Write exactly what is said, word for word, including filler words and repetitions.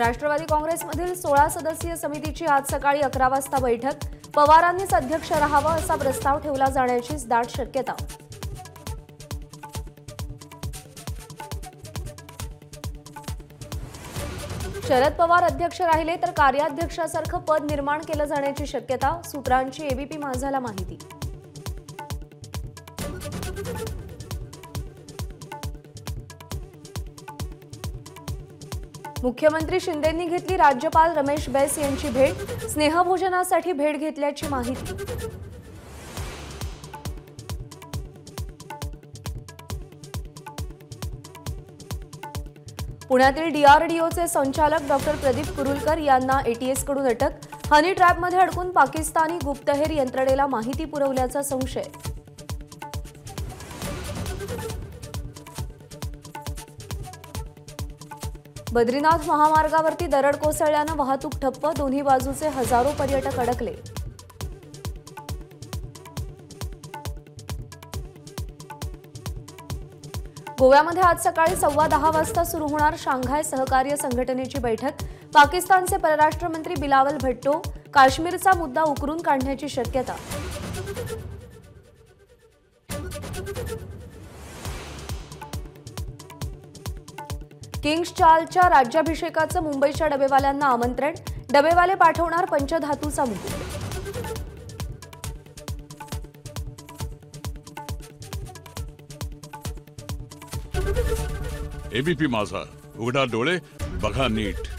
राष्ट्रवादी काँग्रेसमधील सोळा सदस्यीय समितीची आज सकाळी अकरा वाजता बैठक। पवारांनीच अध्यक्ष राहावं असा प्रस्ताव ठेवला जाण्याची दाट शक्यता। शरद पवार अध्यक्ष राहिले तर कार्याध्यक्षासारखं पद निर्माण केलं जाण्याची शक्यता, सूत्रांची एबीपी माझाला माहिती। मुख्यमंत्री शिंदेंनी घेतली राज्यपाल रमेश बैस यांची भेट, स्नेहभोजनासाठी भेट घेतल्याची माहिती। पुण्यातील डीआरडीओचे संचालक डॉक्टर प्रदीप कुरुलकर यांना एटीएस कडून अटक। हनी ट्रॅपमध्ये अडकून पाकिस्तानी गुप्तहेर यंत्रणेला माहिती पुरवल्याचा संशय। बद्रीनाथ महामार्गावरती दरड कोसळल्यानं वाहतूक ठप्प, दोन्ही बाजूचे हजारो पर्यटक अडकले। गोव्यामध्ये आज सकाळी सव्वा दहा वाजता सुरू होणार शांघाय सहकार्य संघटनेची बैठक। पाकिस्तानचे परराष्ट्र मंत्री बिलावल भट्टो, काश्मीरचा मुद्दा उकरून काढण्याची शक्यता। किंग्स चार्ल्सच्या राज्याभिषेकाचं मुंबईच्या डबेवाल्यांना आमंत्रण, डबेवाले पाठवणार पंचधातूचा मुकुट। एबीपी माझा, उघडा डोळे बघा नीट।